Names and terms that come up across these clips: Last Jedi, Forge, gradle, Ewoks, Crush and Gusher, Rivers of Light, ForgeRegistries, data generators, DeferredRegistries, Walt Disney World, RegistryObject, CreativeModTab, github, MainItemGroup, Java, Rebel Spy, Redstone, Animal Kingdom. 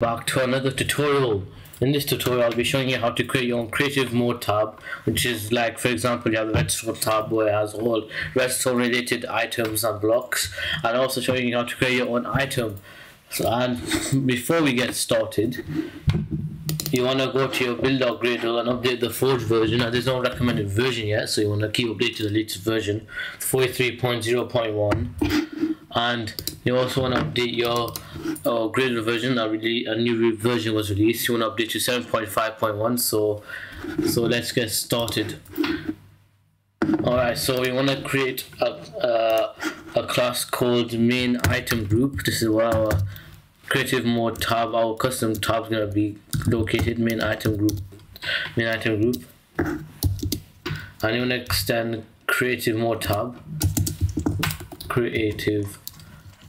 Back to another tutorial. In this tutorial I'll be showing you how to create your own CreativeModTab tab, which is like, for example, you have a Redstone tab where it has all Redstone related items and blocks, and also showing you how to create your own item. And before we get started, you want to go to your build or Gradle and update the Forge version. Now, there's no recommended version yet, so you want to keep updating the latest version, 43.0.1. And you also want to update your Gradle version. Now, really, a new version was released. You want to update to 7.5.1. So let's get started. Alright, so we want to create a class called MainItemGroup. This is where our CreativeModTab, our custom tab, is going to be located. MainItemGroup, and you want to extend CreativeModTab.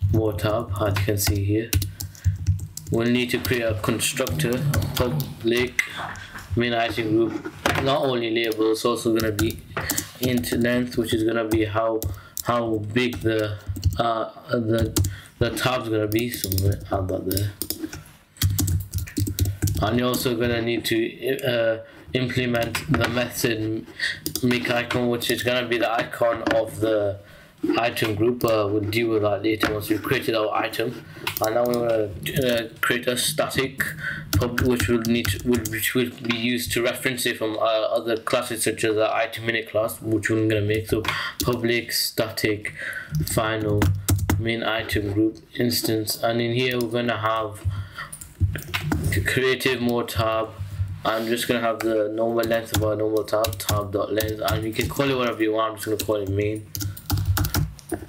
CreativeModTab, as you can see here, we'll need to create a constructor, public MainItemGroup, not only label, it's also going to be int length, which is going to be how big the tab's going to be, so I'm going to add that there. And you're also going to need to implement the method makeIcon, which is going to be the icon of the item group. We'll deal with that later once we've created our item. And now we want to create a static pub, which will be used to reference it from other classes, such as the item init class, which we're going to make. So public static final MainItemGroup instance, and in here we're going to have the CreativeModTab. I'm just going to have the normal length of our normal tab.length, and you can call it whatever you want. I'm just going to call it main.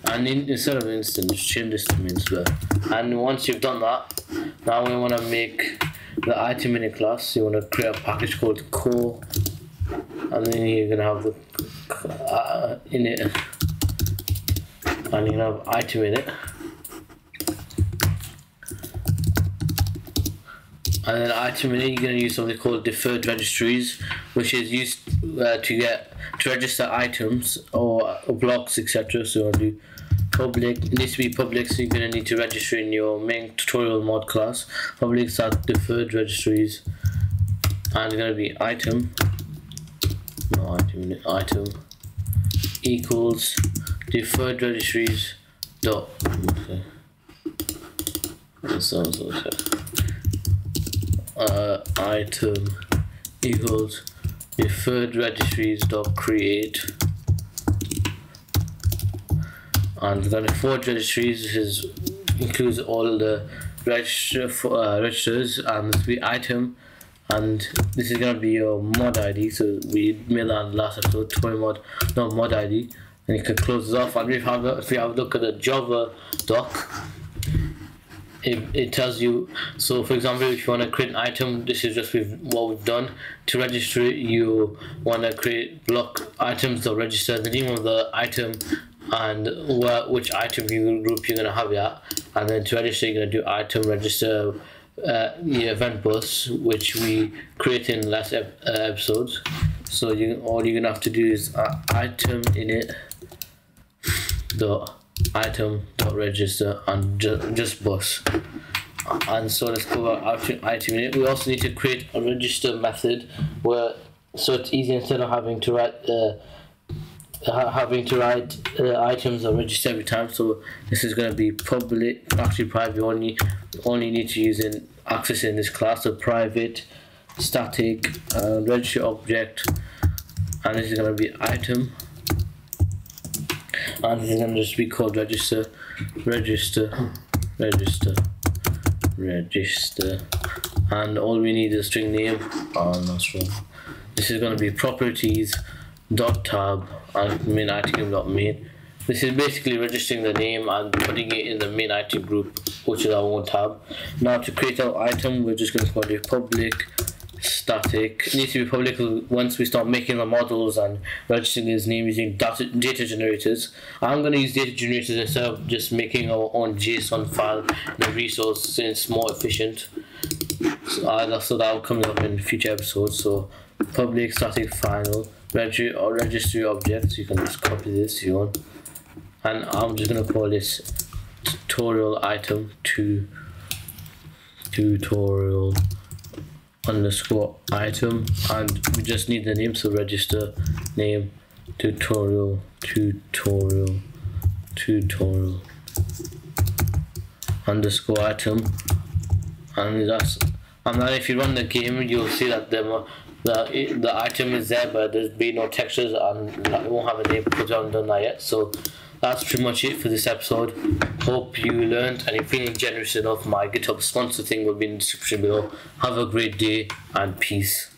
And instead of instance, change this to main square. And once you've done that, now we want to make the item init class. So you want to create a package called core, and then you're going to have the init, and you're going to have item init, and then item init, you're going to use something called DeferredRegistries, which is used to register items or blocks, etc. So I'll do public. It needs to be public, so you're going to need to register in your main tutorial mod class. Public start deferred registries, and it's going to be item, not item, item equals deferred registries dot. Okay. That sounds okay. Item equals deferred registries dot create, and then Forge registries includes all the registers, and this will be item, and this is going to be your mod ID. So we made that in the last episode, mod ID, and you can close this off. And if you have a look at the Java doc, it tells you. So for example, if you want to create an item, this is just what we've done. To register it, you want to create block items that register the name of the item and which item group you're going to have it at. And then to register, you're going to do item register the event bus, which we created in the last episodes. So all you're going to have to do is item init dot item dot register and just bus. And so let's go out to item init. We also need to create a register method so it's easy, instead of having to write items or register every time. So this is going to be public, actually private. You only need to use in accessing this class. So private static register object, and this is going to be item, and this is going to just be called register, and all we need is string name. This is going to be properties dot tab and MainItemGroup.main. This is basically registering the name and putting it in the MainItemGroup, which is our own tab. Now to create our item, we're just going to call it public static. It needs to be public once we start making the models and registering his name using data generators. I'm going to use data generators instead of just making our own JSON file, the resource, since it's more efficient. So that will come up in future episodes. So public static final registry objects. You can just copy this if you want, and I'm just going to call this tutorial item 2 tutorial underscore item, and we just need the name, so register name tutorial underscore item, and that's, and then if you run the game you'll see that the item is there, but there'll be no textures and it won't have a name because we haven't done that yet. So that's pretty much it for this episode. Hope you learned, and if you're feeling generous enough, my GitHub sponsor thing will be in the description below. Have a great day and peace.